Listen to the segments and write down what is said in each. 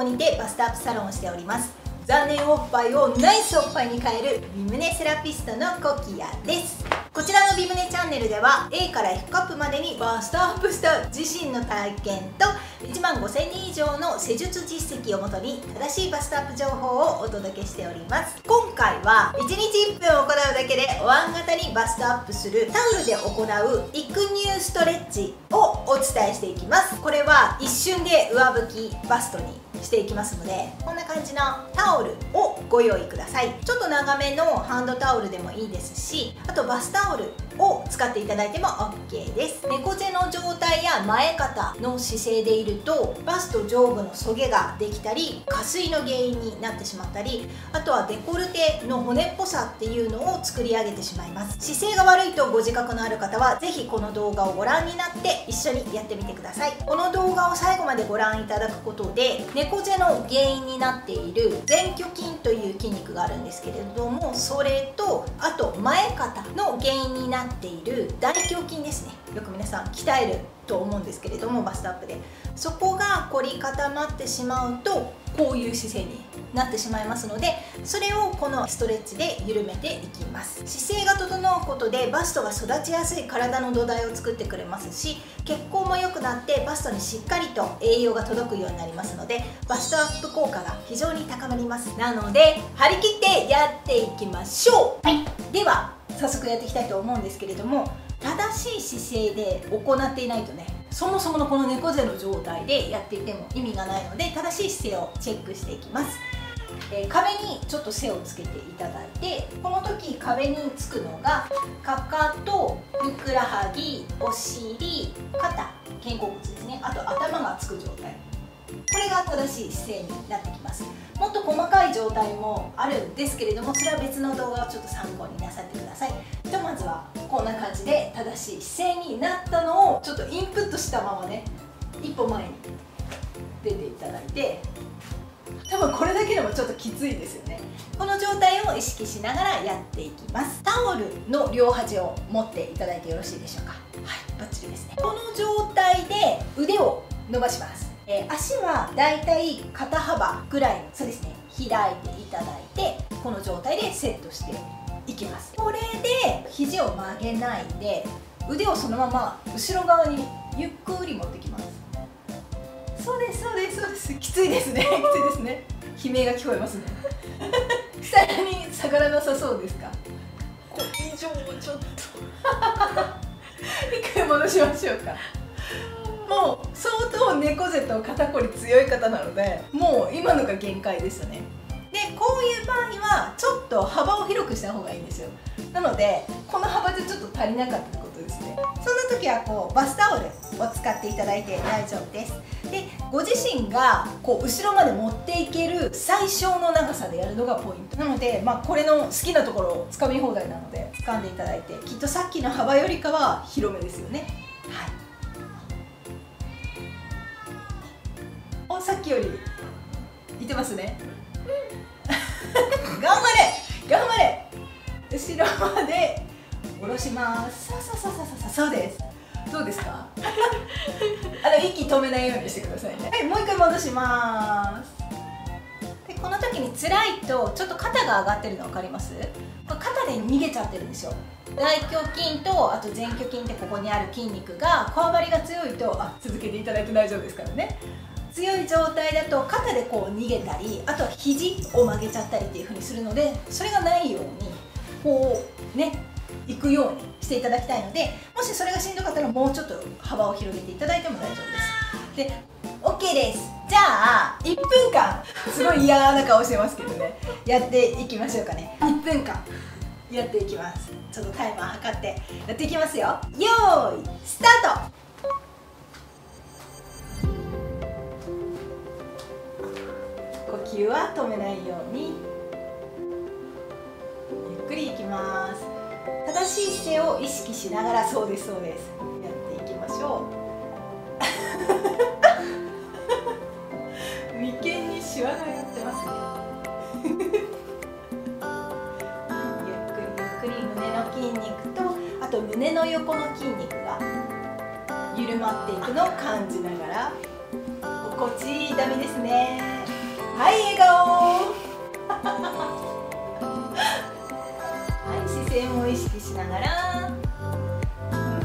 モにてバストアップサロンをしております。残念おっぱいをナイスおっぱいに変える美胸セラピストのコキヤです。こちらの美胸チャンネルでは A からヒップアップまでにバストアップした自身の体験と1万5000人以上の施術実績をもとに正しいバストアップ情報をお届けしております。今回は1日1分行うだけでお椀型にバストアップするタオルで行う育乳ストレッチをお伝えしていきます。これは一瞬で上向きバストにしていきますので、こんな感じのタオルをご用意ください。ちょっと長めのハンドタオルでもいいですし、あとバスタオルを使っていただいても OK です。猫背の状態や前肩の姿勢でいるとバスト上部のそげができたり下垂の原因になってしまったり、あとはデコルテの骨っぽさっていうのを作り上げてしまいます。姿勢が悪いとご自覚のある方は是非この動画をご覧になって一緒にやってみてください。この動画を最後までご覧いただくことで猫背の原因になっている前鋸筋という筋肉があるんですけれども、それとあと前肩の原因になっている大胸筋ですね。よく皆さん鍛えると思うんですけれども、バストアップでそこが凝り固まってしまうとこういう姿勢になってしまいますので、それをこのストレッチで緩めていきます。姿勢が整うことでバストが育ちやすい体の土台を作ってくれますし、血行も良くなってバストにしっかりと栄養が届くようになりますので、バストアップ効果が非常に高まります。なので張り切ってやっていきましょう。はい、では早速やっていきたいと思うんですけれども、正しい姿勢で行っていないとね、そもそものこの猫背の状態でやっていても意味がないので、正しい姿勢をチェックしていきます。壁にちょっと背をつけていただいて、この時壁につくのがかかと、ふくらはぎ、お尻、肩、肩甲骨ですね、あと頭がつく状態、これが正しい姿勢になってきます。もっと細かい状態もあるんですけれども、それは別の動画をちょっと参考になさってください。ひとまずはこんな感じで正しい姿勢になったのをちょっとインプットしたままね、一歩前に出ていただいて、多分これだけでもちょっときついですよね。この状態を意識しながらやっていきます。タオルの両端を持っていただいてよろしいでしょうか。はい、バッチリですね。この状態で腕を伸ばします。足はだいたい肩幅ぐらい、そうですね、開いていただいて、この状態でセットしていきます。これで肘を曲げないで腕をそのまま後ろ側にゆっくり持ってきます。そうですそうですそうです。きついですねきついですね。悲鳴が聞こえますねさらに下がらなさそうですか。これ以上もちょっと一回戻しましょうか。もう相当猫背と肩こり強い方なので、もう今のが限界でしたね。でこういう場合はちょっと幅を広くした方がいいんですよ。なのでこの幅でちょっと足りなかったことですね。そんな時はこうバスタオルを使っていただいて大丈夫です。でご自身がこう後ろまで持っていける最小の長さでやるのがポイントなので、これの好きなところをつかみ放題なので掴んでいただいて、きっとさっきの幅よりかは広めですよね。はい、さっきよりいてますね頑張れ頑張れ。後ろまで下ろします。そうそうそうそうそうです。どうですか息止めないようにしてくださいね。はい、もう一回戻します。でこの時に辛いとちょっと肩が上がってるの分かります。肩で逃げちゃってるんですよ。大胸筋とあと前鋸筋ってここにある筋肉が、こわばりが強いと、続けていただいて大丈夫ですからね。強い状態だと肩でこう逃げたり、あとは肘を曲げちゃったりっていう風にするので、それがないようにこうね行くようにしていただきたいので、もしそれがしんどかったらもうちょっと幅を広げていただいても大丈夫です。で OK です。じゃあ1分間すごい嫌な顔してますけどねやっていきましょうかね。1分間やっていきます。ちょっとタイマー測ってやっていきますよ。よーいスタート。呼吸は止めないようにゆっくりいきます。正しい姿勢を意識しながら、そうですそうです、やっていきましょう眉間にシワが寄ってますねゆっくりゆっくり胸の筋肉とあと胸の横の筋肉が緩まっていくのを感じながら、心地いい痛みですね。はい、笑顔はい、視線を意識しながら、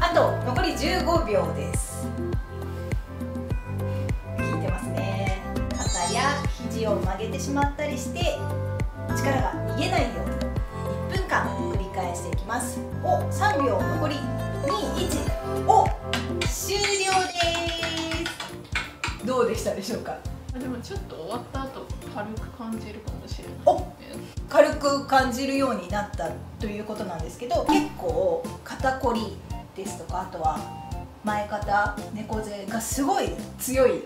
あと残り15秒です。効いてますね。肩や肘を曲げてしまったりして力が逃げないように1分間繰り返していきます。お、3秒残り2、1、お、終了です。どうでしたでしょうか。でもちょっと終わった後軽く感じるかもしれない、ね、お、軽く感じるようになったということなんですけど、結構肩こりですとか、あとは前肩、猫背がすごい強い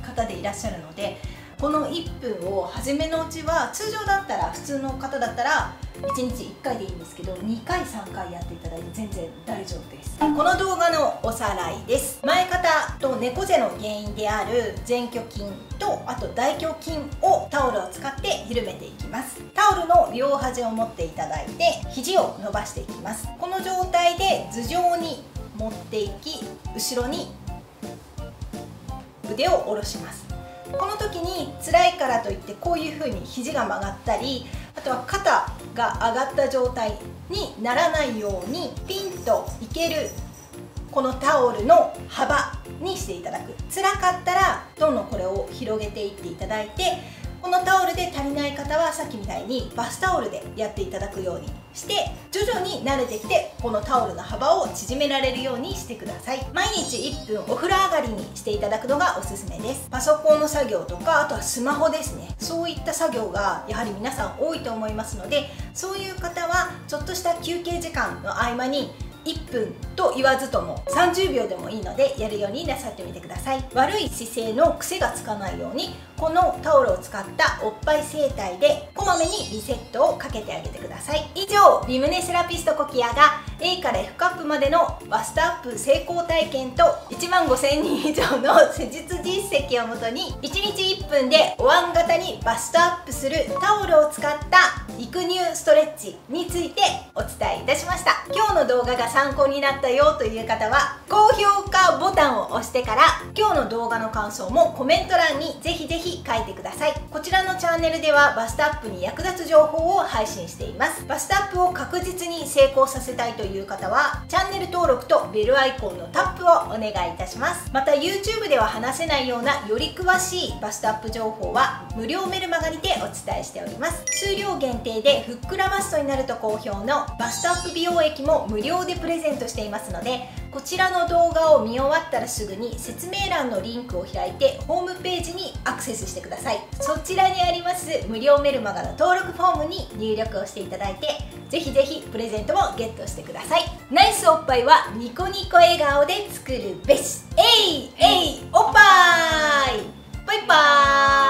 方でいらっしゃるので、この1分を初めのうちは通常だったら、普通の方だったら1日1回でいいんですけど、2回3回やっていただいて全然大丈夫です。この動画のおさらいです。前肩と猫背の原因である前鋸筋と、あと大胸筋をタオルを使って緩めていきます。タオルの両端を持っていただいて肘を伸ばしていきます。この状態で頭上に持っていき、後ろに腕を下ろします。この時に辛いからといってこういう風に肘が曲がったり、あとは肩が上がった状態にならないように、ピンといけるこのタオルの幅にしていただく。辛かったらどんどんこれを広げていっていただいて、このタオルで足りない方はさっきみたいにバスタオルでやっていただくようにして、徐々に慣れてきてこのタオルの幅を縮められるようにしてください。毎日1分お風呂上がりにしていただくのがおすすめです。パソコンの作業とか、あとはスマホですね、そういった作業がやはり皆さん多いと思いますので、そういう方はちょっとした休憩時間の合間に1分と言わずとも30秒でもいいのでやるようになさってみてください。悪い姿勢の癖がつかないように、このタオルを使ったおっぱい整体でこまめにリセットをかけてあげてください。以上、美胸セラピストコキアが A から F カップまでのバストアップ成功体験と15,000人以上の施術実績をもとに、1日1分でお椀型にバストアップするタオルを使った育乳ストレッチについてお伝えいたしました。今日の動画が参考になったよという方は高評価ボタンを押してから、今日の動画の感想もコメント欄にぜひぜひ書いてください。こちらのチャンネルではバストアップに役立つ情報を配信しています。バストアップを確実に成功させたいという方はチャンネル登録とベルアイコンのタップをお願いいたします。また YouTube では話せないようなより詳しいバストアップ情報は無料メルマガにてお伝えしております。数量限定でふっくらバストになると好評のバストアップ美容液も無料でプレゼントしていますので、こちらの動画を見終わったらすぐに説明欄のリンクを開いてホームページにアクセスしてください。そちらにあります無料メルマガの登録フォームに入力をしていただいて、ぜひぜひプレゼントもゲットしてください。ナイスおっぱいはニコニコ笑顔で作るべし。えいえいおっぱい、バイバーイ。